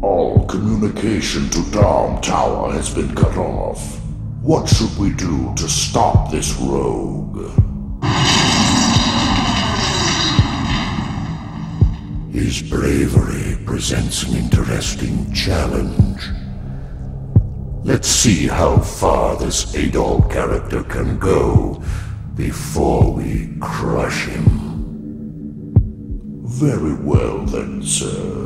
All communication to Darm Tower has been cut off. What should we do to stop this rogue? His bravery presents an interesting challenge. Let's see how far this Adol character can go before we crush him. Very well then, sir.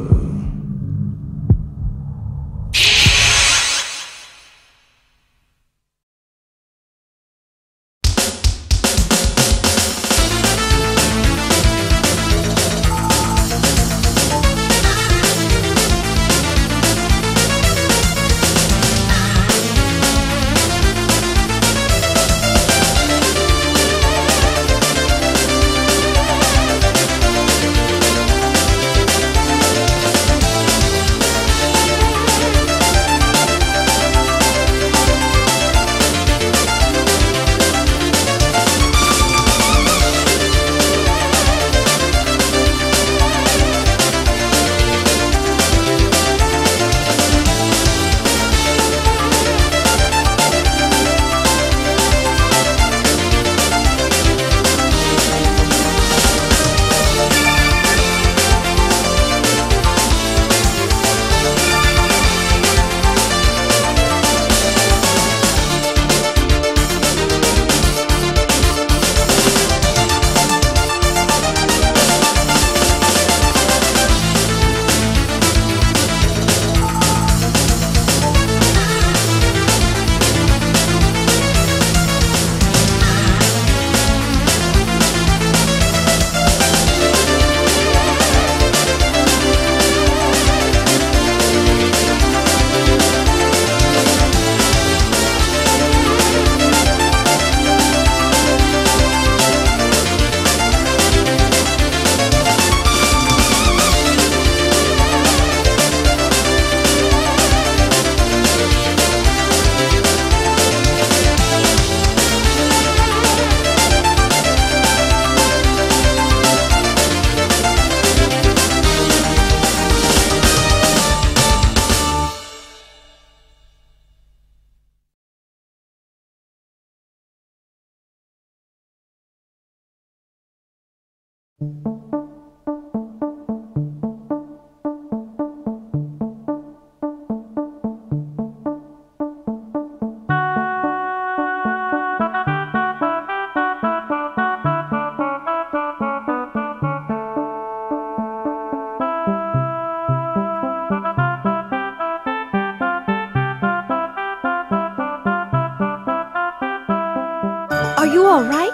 Are you all right?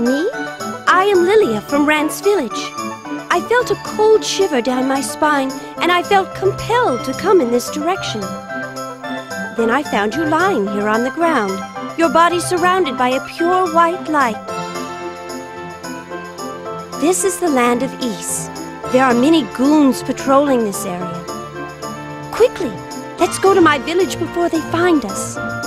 Me? I am Lilia from Rance Village. I felt a cold shiver down my spine, and I felt compelled to come in this direction. Then I found you lying here on the ground, your body surrounded by a pure white light. This is the land of Ys. There are many goons patrolling this area. Quickly, let's go to my village before they find us.